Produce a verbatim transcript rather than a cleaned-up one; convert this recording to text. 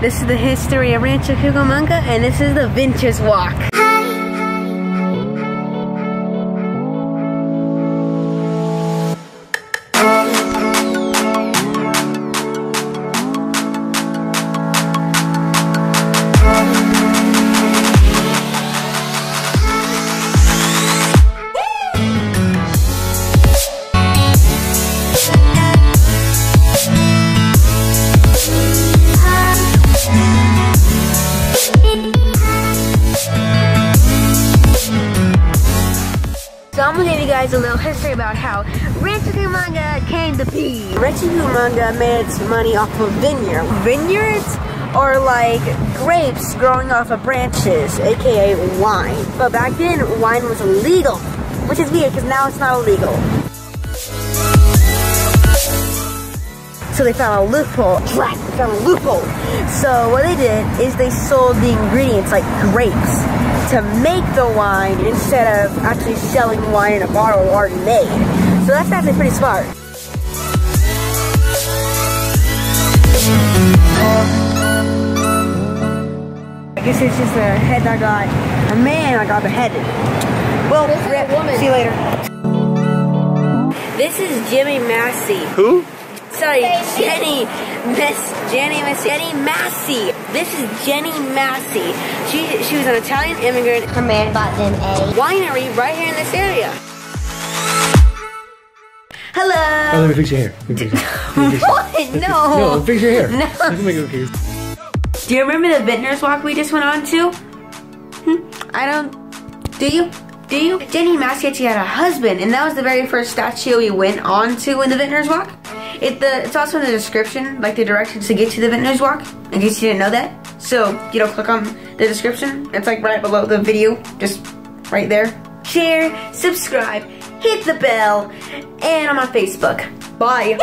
This is the history of Rancho Cucamonga, and this is the Vintners Walk. A little history about how Rancho Cucamonga came to be. Rancho Cucamonga made its money off of vineyards. Vineyards are like grapes growing off of branches, aka wine. But back then, wine was illegal, which is weird because now it's not illegal. So they found a loophole. Right, they found a loophole. So what they did is they sold the ingredients like grapes to make the wine instead of actually selling wine in a bottle already made. So that's actually pretty smart. I guess it's just a head I got, a man I got beheaded. Well, rip, woman. See you later. This is Gennie Massei. Who? Sorry, Gennie Massei. Gennie Massei. This is Gennie Massei. She she was an Italian immigrant. Her man bought them a winery right here in this area. Hello. Oh, let me fix your hair. Let me fix your hair. What? No. No, fix your hair. No. You can make it okay. Do you remember the Vintners Walk we just went on to? Hmm? I don't. Do you? Do you? Gennie Massei actually had a husband, and that was the very first statue we went on to in the Vintners Walk. It, the, it's also in the description, like the directions to get to the Vintners Walk, in case you didn't know that. So, you know, click on the description. It's like right below the video, just right there. Share, subscribe, hit the bell, and I'm on Facebook. Bye.